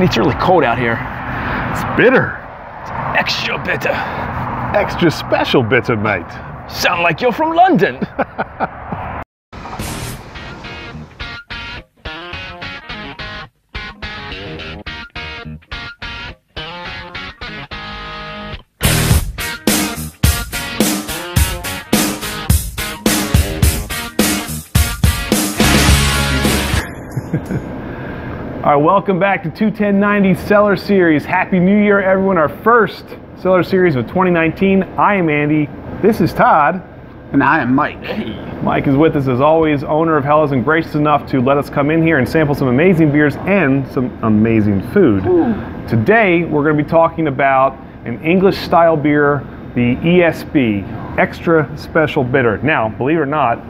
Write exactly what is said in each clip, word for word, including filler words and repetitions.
And it's really cold out here. It's bitter. It's extra bitter. Extra special bitter, mate. Sound like you're from London. All right, welcome back to two ten ninety Cellar Series. Happy New Year, everyone. Our first Cellar Series of twenty nineteen. I am Andy. This is Todd. And I am Mike. Hey. Mike is with us as always, owner of Hellas, and gracious enough to let us come in here and sample some amazing beers and some amazing food. Ooh. Today, we're going to be talking about an English-style beer, the E S B, Extra Special Bitter. Now, believe it or not,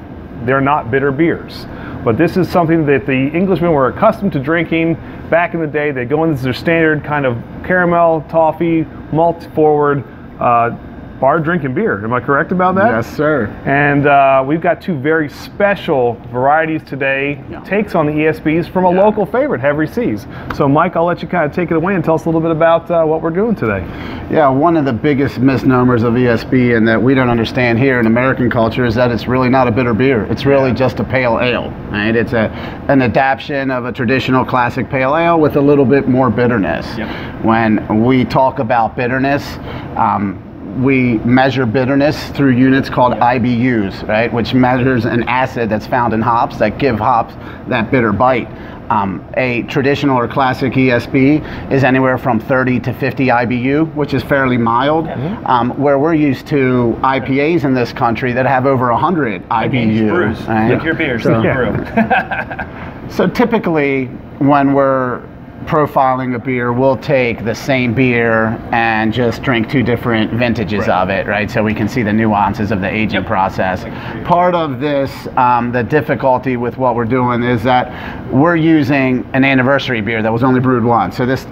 they're not bitter beers. But this is something that the Englishmen were accustomed to drinking back in the day. They go in as their standard kind of caramel, toffee, malt-forward uh, bar drinking beer. Am I correct about that? Yes, sir. And uh, we've got two very special varieties today, yeah. takes on the E S Bs from a yeah. local favorite, Heavy Seas. So, Mike, I'll let you kind of take it away and tell us a little bit about uh, what we're doing today. Yeah, one of the biggest misnomers of E S B and that we don't understand here in American culture is that it's really not a bitter beer. It's really yeah. just a pale ale, right? It's a, an adaptation of a traditional classic pale ale with a little bit more bitterness. Yep. When we talk about bitterness, um, we measure bitterness through units called I B Us, right, which measures an acid that's found in hops that give hops that bitter bite. Um, a traditional or classic E S B is anywhere from thirty to fifty I B U, which is fairly mild, mm-hmm. um, where we're used to I P As in this country that have over one hundred I B Us. Right? Lick your beers, so, yeah. So typically when we're profiling a beer, we'll take the same beer and just drink two different vintages right. of it, right? So we can see the nuances of the aging yep. process. Part of this, um, the difficulty with what we're doing is that we're using an anniversary beer that was only brewed once. So this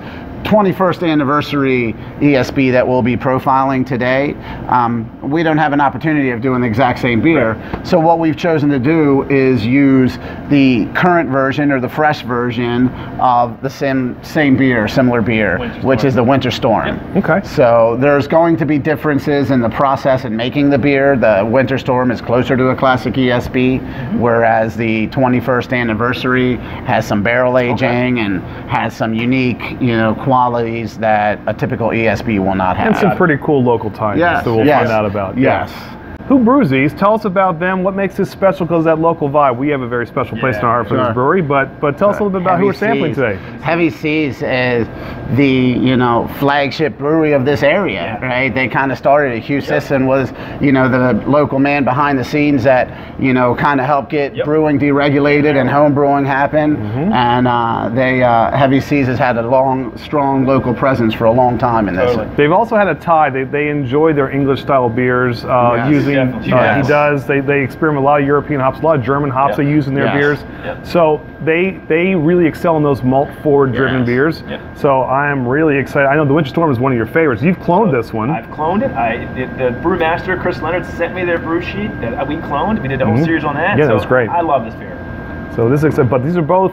twenty-first anniversary E S B that we'll be profiling today, um, we don't have an opportunity of doing the exact same beer. Right. So what we've chosen to do is use the current version or the fresh version of the same, same beer, similar beer, which is the Winter Storm. Yep. Okay. So there's going to be differences in the process in making the beer. The Winter Storm is closer to a classic E S B, mm-hmm. whereas the twenty-first anniversary has some barrel aging okay. and has some unique, you know, quality qualities that a typical E S B will not have. And some pretty cool local ties yes, that we'll yes, find out about. Yes. yes. Who brews these? Tell us about them. What makes this special? Because that local vibe. We have a very special yeah, place in our heart for sure. this brewery, but but tell uh, us a little bit about Heavy who we're sampling Seas. today. Heavy Seas is the you know flagship brewery of this area, right? They kind of started it. Hugh Sisson yep. was you know the local man behind the scenes that you know kind of helped get yep. brewing deregulated and home brewing happen. Mm-hmm. And uh, they uh, Heavy Seas has had a long, strong local presence for a long time in this. Totally. They've also had a tie. They they enjoy their English style beers uh, yes. using. Uh, yes. He does. They, they experiment with a lot of European hops, a lot of German hops yep. they use in their yes. beers. Yep. So they they really excel in those malt forward driven yes. beers. Yep. So I am really excited. I know the Winter Storm is one of your favorites. You've cloned so, this one. I've cloned it. I it, the brewmaster Chris Leonard sent me their brew sheet that we cloned. We did a whole mm-hmm. series on that. Yeah, so that's great. I love this beer. So this is but these are both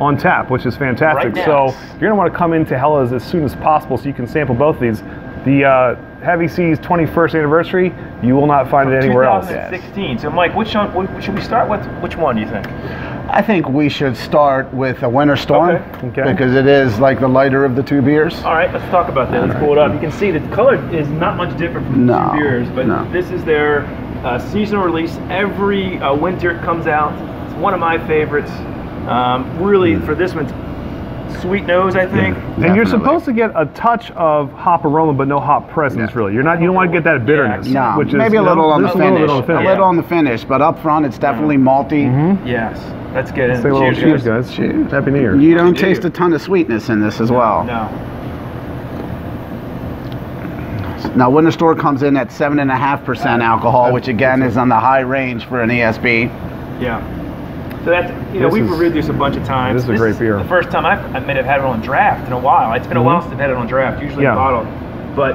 on tap, which is fantastic. Right so you're gonna want to come into Hellas as soon as possible so you can sample both of these. The uh, Heavy Seas twenty-first anniversary, you will not find From it anywhere twenty sixteen. Else. So Mike, which one, should we start with? Which one do you think? I think we should start with a Winter Storm okay. Okay. because it is like the lighter of the two beers. All right, let's talk about that. Let's pull it up. You can see the color is not much different from the no, two beers, but no. this is their uh, seasonal release. Every uh, winter it comes out. It's one of my favorites. Um, really, for this one, sweet nose, I think. Yeah, and definitely. You're supposed to get a touch of hop aroma, but no hop presence, yeah. really. You're not. You don't want to get that bitterness. Yeah, no, which maybe is, a little on the finish. A little, little finish. Yeah. a little on the finish, but up front, it's definitely malty. Mm-hmm. Yes, that's good. Let's say a little cheers, guys. guys. Cheers. Happy New Year. You don't taste a ton of sweetness in this as well. No. Now, Winter Storm comes in at seven and a half percent alcohol, which again is on the high range for an E S B. Yeah. So that's, you know, this we've is, reviewed this a bunch of times. This is a this great is beer. The first time I've, I may have had it on draft in a while. It's been mm-hmm. a while since I've had it on draft, usually yeah. bottled. But,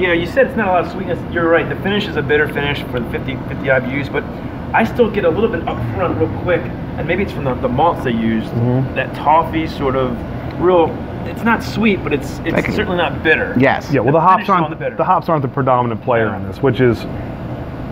you know, you said it's not a lot of sweetness. You're right, the finish is a bitter finish for the fifty I B Us, but I still get a little bit up front real quick, and maybe it's from the, the malts they used, mm-hmm. that toffee sort of real. It's not sweet, but it's it's can, certainly not bitter. Yes. Yeah. Well, the hops aren't the, the hops aren't the predominant player yeah. in this, which is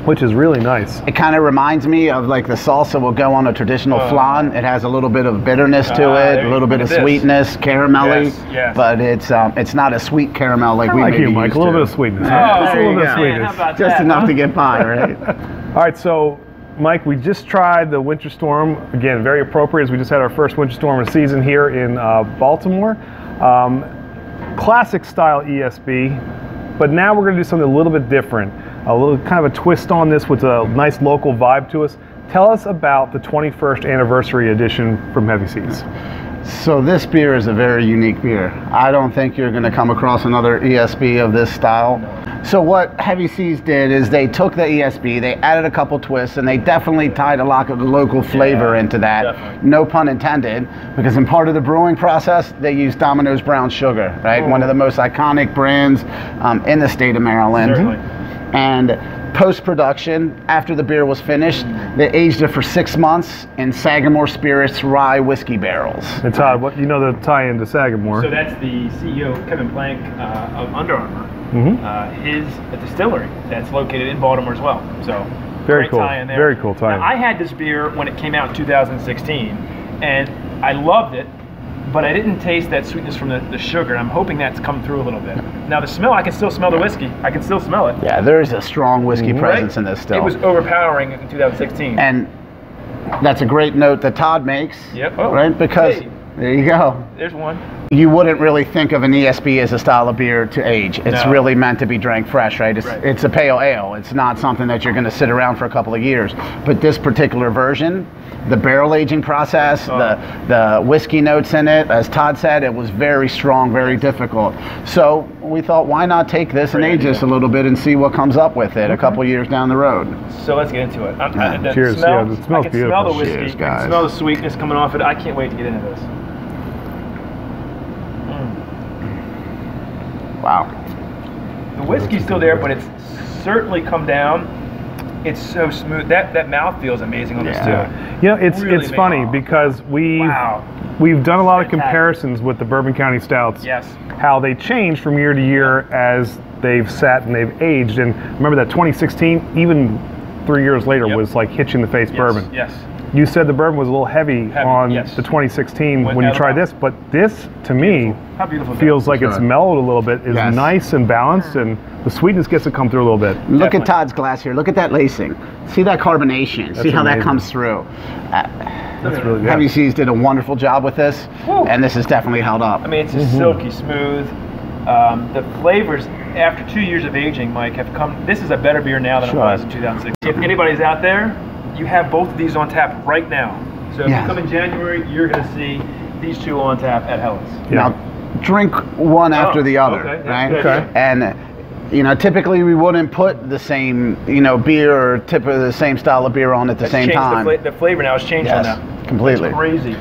which is really nice. It kind of reminds me of like the salsa will go on a traditional uh, flan. It has a little bit of bitterness to uh, it, a little bit of this. sweetness, caramelly, yes, yes. but it's um, it's not a sweet caramel like we like may you, be Mike. Used to. A little bit of sweetness. Right? Oh, just a little bit of sweetness. Yeah, just that, enough huh? to get by, right? All right, so. Mike, we just tried the winter storm. Again, very appropriate as we just had our first winter storm of the season here in uh, Baltimore. Um, classic style E S B, but now we're going to do something a little bit different. A little kind of a twist on this with a nice local vibe to us. Tell us about the twenty-first anniversary edition from Heavy Seas. So this beer is a very unique beer. I don't think you're going to come across another E S B of this style. So what Heavy Seas did is they took the E S B, they added a couple twists, and they definitely tied a lot of the local flavor yeah, into that. Definitely. No pun intended, because in part of the brewing process, they used Domino's brown sugar, right? Oh. One of the most iconic brands um, in the state of Maryland. Certainly. And post-production, after the beer was finished, they aged it for six months in Sagamore Spirits rye whiskey barrels. And Todd, what, you know the tie-in to Sagamore. So that's the C E O, Kevin Plank, uh, of Under Armour. Mm-hmm. uh, his a distillery that's located in Baltimore as well. So very cool, tie-in there. Very cool tie-in. Now, I had this beer when it came out in two thousand sixteen, and I loved it, but I didn't taste that sweetness from the, the sugar. I'm hoping that's come through a little bit. Now the smell, I can still smell the whiskey. I can still smell it. Yeah, there is a strong whiskey right? presence in this still. It was overpowering in two thousand sixteen. And that's a great note that Todd makes. Yep. Oh, right? Because, hey, there you go. There's one. You wouldn't really think of an E S B as a style of beer to age. It's no. really meant to be drank fresh, right? It's, right. it's a pale ale. It's not something that you're going to sit around for a couple of years. But this particular version, the barrel aging process, oh. the, the whiskey notes in it, as Todd said, it was very strong, very difficult. So we thought, why not take this Great and age idea. this a little bit and see what comes up with it okay. a couple of years down the road. So let's get into it. I'm, yeah. the Cheers. Smell, yeah, it smells I can beautiful. smell the whiskey. Cheers, guys. I can smell the sweetness coming off it. I can't wait to get into this. Wow. The whiskey's still there, but it's certainly come down. It's so smooth. That that mouth feels amazing on yeah. this too. You know, it's really it's funny off. because we wow. we've done a lot Fantastic. of comparisons with the Bourbon County Stouts. Yes. How they change from year to year as they've sat and they've aged. And remember that twenty sixteen, even three years later, yep. was like hitching the face yes. bourbon. Yes. You said the bourbon was a little heavy, heavy on yes. the twenty sixteen when, when you tried this, but this, to me, beautiful. feels like sure. it's mellowed a little bit. It's yes. nice and balanced, and the sweetness gets to come through a little bit. Look Definitely. at Todd's glass here. Look at that lacing. See that carbonation. That's See how amazing. that comes through. Uh, That's really good. Heavy Seas did a wonderful job with this, Woo. and this is definitely held up. I mean, it's just mm-hmm. silky smooth. Um, the flavors, after two years of aging, Mike, have come. This is a better beer now than sure. it was in two thousand sixteen. If anybody's out there, you have both of these on tap right now. So if yes. you come in January, you're going to see these two on tap at Hellas. Yeah. Now, drink one oh, after the other, okay, right? Okay. And, you know, typically we wouldn't put the same, you know, beer or tip of the same style of beer on at the That's same time. The, fla the flavor now has changed yes, on that. completely. It's crazy.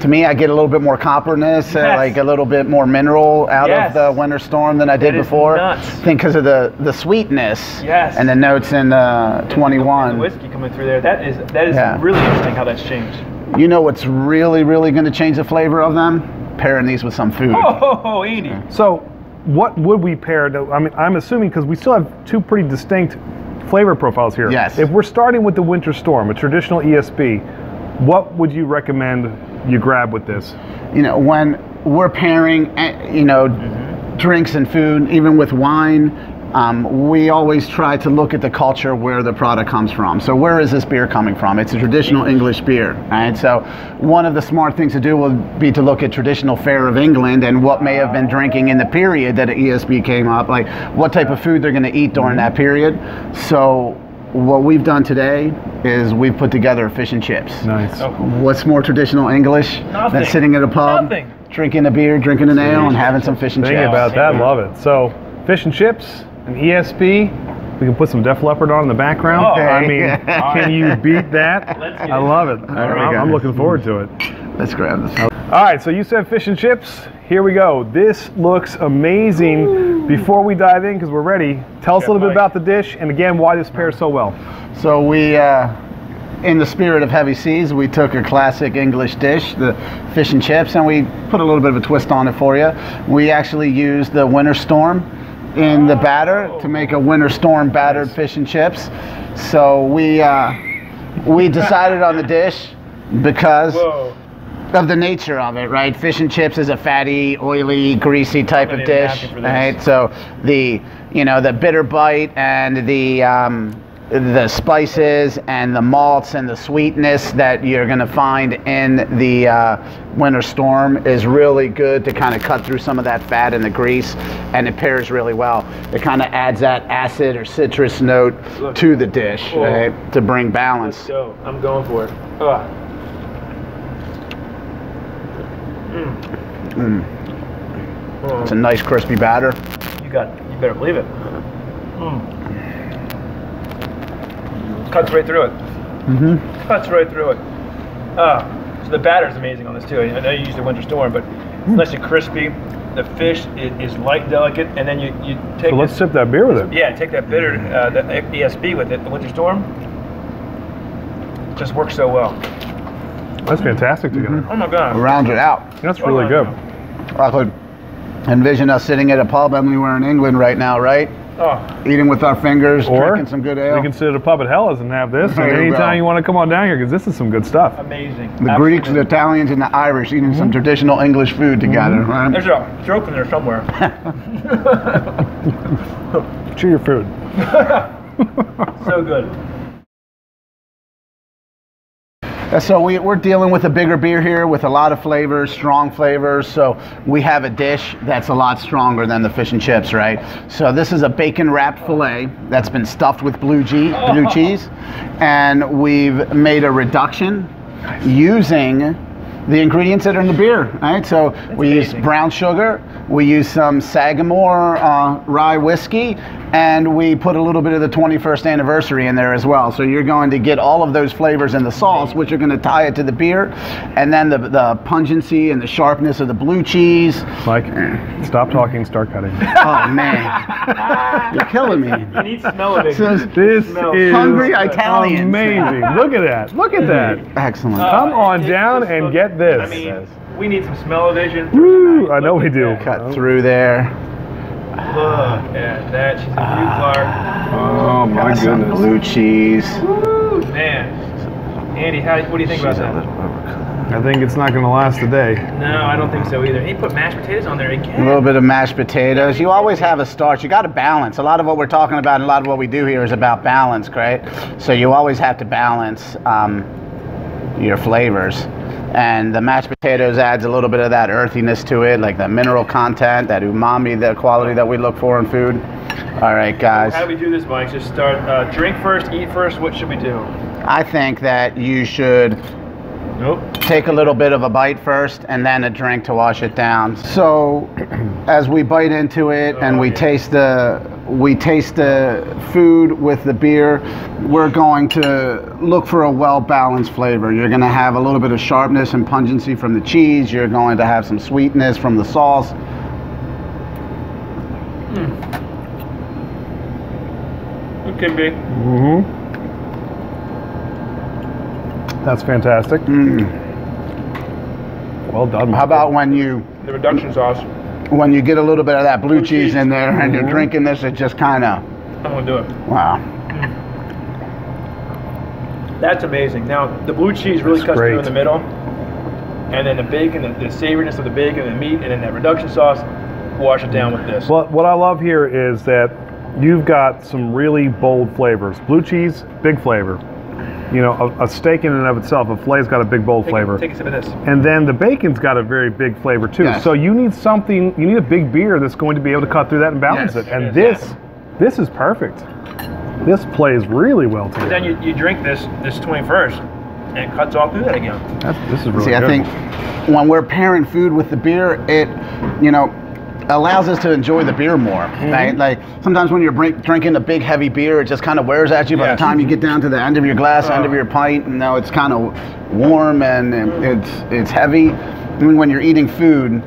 To me, I get a little bit more copperness, yes. uh, like a little bit more mineral out yes. of the winter storm than I did before. Nuts. I think because of the, the sweetness yes. and the notes in uh, twenty-one. And the whiskey coming through there. That is, that is yeah. really interesting how that's changed. You know what's really, really going to change the flavor of them? Pairing these with some food. Oh, Andy. So what would we pair? To, I mean, I'm assuming because we still have two pretty distinct flavor profiles here. Yes. If we're starting with the winter storm, a traditional E S B, what would you recommend you grab with this? You know, when we're pairing, you know, mm-hmm. drinks and food, even with wine, um, we always try to look at the culture where the product comes from. So where is this beer coming from? It's a traditional English beer, right? So one of the smart things to do would be to look at traditional fare of England and what may have been drinking in the period that an E S B came up, like what type of food they're going to eat during mm-hmm. that period. So what we've done today is we've put together fish and chips. Nice. Oh, cool. What's more traditional English Nothing. than sitting at a pub, Nothing. drinking a beer, drinking an ale, and having some fish and Think chips? Think about that, love it. So fish and chips, an E S B, we can put some Def Leppard on in the background. Oh, I mean, can you beat that? Let's get I love it. it. I'm, I'm looking forward to it. Let's grab this. All right, so you said fish and chips. Here we go. This looks amazing. Ooh. Before we dive in, because we're ready, tell us Chef a little Mike. bit about the dish and, again, why this pairs so well. So we uh, in the spirit of Heavy Seas, we took a classic English dish, the fish and chips, and we put a little bit of a twist on it for you. We actually used the winter storm in the batter to make a winter storm battered fish and chips. So we uh, we decided on the dish because Whoa. of the nature of it, right? Fish and chips is a fatty, oily, greasy type of dish, right? So the you know the bitter bite and the um, the spices and the malts and the sweetness that you're going to find in the uh, winter storm is really good to kind of cut through some of that fat and the grease, and it pairs really well. It kind of adds that acid or citrus note Look, to the dish cool. right, to bring balance. Let's go. I'm going for it. Ugh. Mm. Mm. Mm. It's a nice crispy batter. You got. You better believe it. Mm. Cuts right through it. Mm-hmm. Cuts right through it. Ah, so the batter is amazing on this too. I know you used the winter storm, but it's nice and crispy. The fish is, is light, delicate, and then you, you take. So let's this, sip that beer with it. Yeah, take that bitter, uh, the E S B with it. The winter storm just works so well. That's fantastic together. Mm-hmm. Oh my god. Rounds it out. That's oh really good. God. I could envision us sitting at a pub anywhere in England right now, right? Oh. Eating with our fingers, or drinking some good ale. You can sit at a pub at Hellas and have this. And anytime you want to come on down here, because this is some good stuff. Amazing. The Absolutely. Greeks, the Italians, and the Irish eating mm-hmm. some traditional English food together. Mm-hmm. Right? There's a joke in there somewhere. Chew your food. So good. So we, we're dealing with a bigger beer here with a lot of flavors, strong flavors. So we have a dish that's a lot stronger than the fish and chips, right? So this is a bacon wrapped filet that's been stuffed with blue, ge- blue cheese. And we've made a reduction using the ingredients that are in the beer, right? So that's we amazing. Use brown sugar, we use some Sagamore uh, rye whiskey, and we put a little bit of the twenty-first anniversary in there as well. So you're going to get all of those flavors in the sauce, which are going to tie it to the beer, and then the, the pungency and the sharpness of the blue cheese. Mike, stop talking, start cutting. Oh man, you're killing me. You need smell of it. So this smells. Is hungry Italians. Amazing. Look at that. Look at that. Excellent. Uh, Come on down and get this. I mean, we need some smell-o-vision. Woo! I know we do. That. Cut oh. through there. Look at that. She's a blue Clark. Oh, my goodness. Blue cheese. Woo! Man. Andy, how, what do you think She's about that? I think it's not going to last a day. No, I don't think so either. He put mashed potatoes on there again. A little bit of mashed potatoes. You always have a starch. You got to balance. A lot of what we're talking about and a lot of what we do here is about balance, right? So you always have to balance um, your flavors. And the mashed potatoes adds a little bit of that earthiness to it, like the mineral content, that umami, the quality that we look for in food. All right, guys. How do we do this, Mike? Just start, uh, drink first, eat first. What should we do? I think that you should nope. take a little bit of a bite first and then a drink to wash it down. So as we bite into it oh, and we yeah. taste the... we taste the food with the beer, we're going to look for a well-balanced flavor. You're going to have a little bit of sharpness and pungency from the cheese. You're going to have some sweetness from the sauce. Mm. It can be. Mm-hmm. That's fantastic. Mm. Well done. How about when you... the reduction sauce. When you get a little bit of that blue, blue cheese, cheese in there and you're drinking this, it just kind of... I'm going to do it. Wow. Mm. That's amazing. Now, the blue cheese really That's cuts great. Through in the middle. And then the bacon, the, the savoriness of the bacon and the meat, and then that reduction sauce, wash it down with this. Well, what I love here is that you've got some really bold flavors. Blue cheese, big flavor. You know, a, a steak in and of itself, a filet's got a big, bold take, flavor. Take a sip of this. And then the bacon's got a very big flavor, too. Yes. So you need something, you need a big beer that's going to be able to cut through that and balance yes, it. And it this, is. this is perfect. This plays really well together. But then you, you drink this this twenty-first, and it cuts all through that again. That's, this is really See, good. See, I think when we're pairing food with the beer, it, you know, allows us to enjoy the beer more, right? Mm-hmm. Like sometimes when you're drink, drinking a big heavy beer, it just kind of wears at you by yes. the time you get down to the end of your glass, oh. end of your pint, and now it's kind of warm and it's it's heavy. I mean, when you're eating food,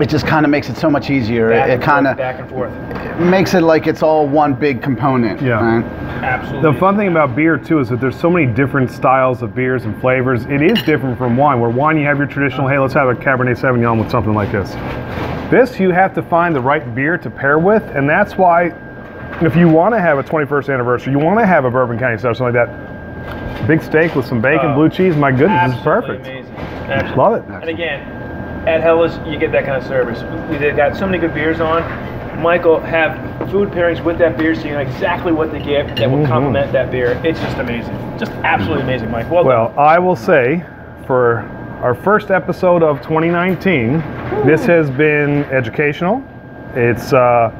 it just kind of makes it so much easier. Back it kind of back and forth. It makes it like it's all one big component. Yeah, right? Absolutely. The fun thing about beer too is that there's so many different styles of beers and flavors. It is different from wine, where wine you have your traditional, hey, let's have a Cabernet Sauvignon with something like this. This you have to find the right beer to pair with, and that's why if you want to have a twenty-first anniversary, you want to have a Bourbon County stuff, something like that. Big steak with some bacon, uh, blue cheese. My goodness, this is perfect. Amazing. Absolutely. Love it. Excellent. And again, at Hellas, you get that kind of service. They've got so many good beers on. Michael, have food pairings with that beer, so you know exactly what they give that will mm-hmm. complement that beer. It's just amazing. Just absolutely amazing, Mike. Well, well done. I will say, for our first episode of twenty nineteen, Woo. This has been educational. It's uh,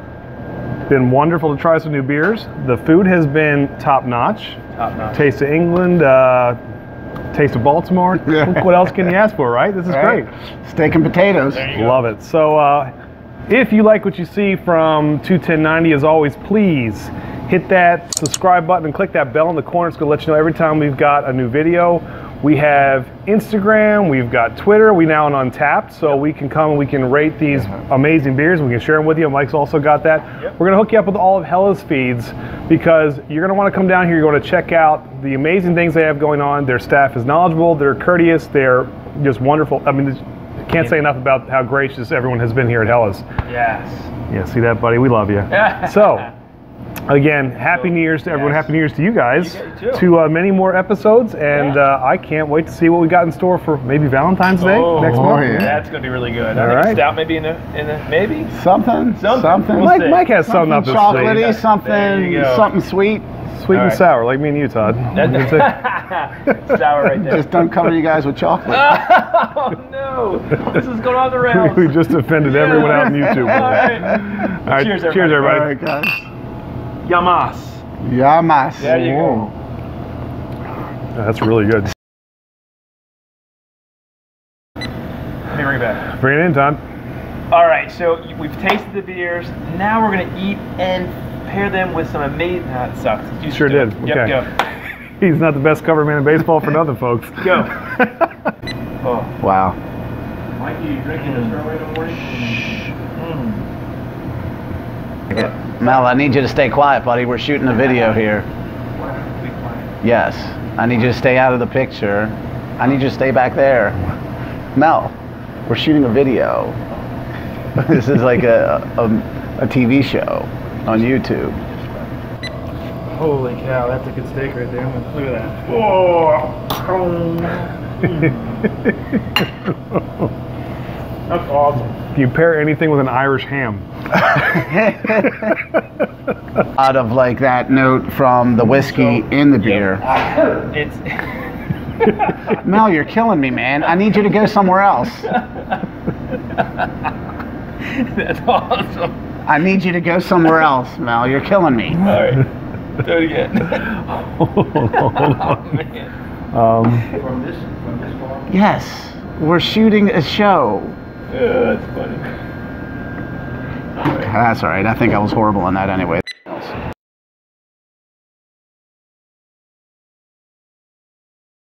been wonderful to try some new beers. The food has been top-notch. Top-notch. Taste of England, uh, taste of Baltimore. What else can you ask for, right? This is right. great. Steak and potatoes. Love it. So uh, if you like what you see from two ten ninety, as always, please hit that subscribe button and click that bell in the corner. It's going to let you know every time we've got a new video. We have Instagram, we've got Twitter, we now on Untappd, so yep. we can come and we can rate these uh-huh. amazing beers, we can share them with you. Mike's also got that. Yep. We're going to hook you up with all of Hellas feeds, because you're going to want to come down here, you're going to check out the amazing things they have going on. Their staff is knowledgeable, they're courteous, they're just wonderful. I mean, can't say enough about how gracious everyone has been here at Hellas. Yes. Yeah, see that, buddy? We love you. So. Again, Happy so, New Year's to everyone. Yes. Happy New Year's to you guys. You to uh, many more episodes, and yeah. uh, I can't wait to see what we got in store for maybe Valentine's Day oh, next month. Yeah. That's going to be really good. All I right. think stout maybe in the, in the maybe something something. something. We'll Mike, Mike has something, something up his sleeve. Chocolatey, something, something sweet. Sweet right. and sour, like me and you, Todd. Sour right there. Just don't cover you guys with chocolate. Oh, no. This is going on the rails. We just offended yeah. everyone out on YouTube. All right. All right. Cheers, everybody. Cheers, everybody. All right, guys. Yamas. Yamas. There you Whoa. go. That's really good. Let me bring it back. Bring it in, Tom. All right, so we've tasted the beers. Now we're going to eat and pair them with some amazing... No, it sucks. You sure did. Yep, okay. Go. He's not the best cover man in baseball for nothing, folks. Go. Oh. Wow. Mikey, you drinking this early in the morning? Shh. Mm. Mel, I need you to stay quiet, buddy. We're shooting a video here. Yes. I need you to stay out of the picture. I need you to stay back there. Mel, we're shooting a video. This is like a, a, a T V show on YouTube. Holy cow, that's a good steak right there. Look at that. Whoa! That's awesome. You pair anything with an Irish ham. Out of like that note from the whiskey so, in the beer. Yep. It's Mel, you're killing me, man. I need you to go somewhere else. That's awesome. I need you to go somewhere else, Mel. You're killing me. All right. Do it again. Hold on. Hold on. Oh, man. Um, from this, from this far? Yes. We're shooting a show. Yeah, that's funny. All right. That's all right. I think I was horrible on that anyway.